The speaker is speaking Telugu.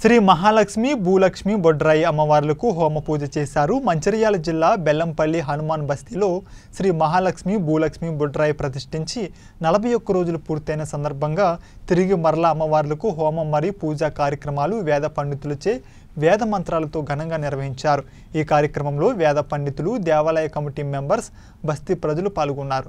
श्री महालक्ष्मी भूलक्ष्मी बొడ్రాయి అమ్మవార్లకు होम पूज చేశారు। మంచిర్యాల జిల్లా బెల్లంపల్లి హనుమాన్ బస్తీలో श्री మహాలక్ష్మి భూలక్ష్మి బొడ్రాయి ప్రతిష్ఠించి 41 రోజులు పూర్తైన సందర్భంగా తిరిగి మరల అమ్మవార్లకు होम మరియు పూజా కార్యక్రమాలు వేద పండితులచే వేద మంత్రాలతో ఘనంగా నిర్వహించారు। ఈ కార్యక్రమంలో వేద పండితులు దేవాలయ కమిటీ మెంబర్స్ బస్తీ ప్రజలు పాల్గొన్నారు।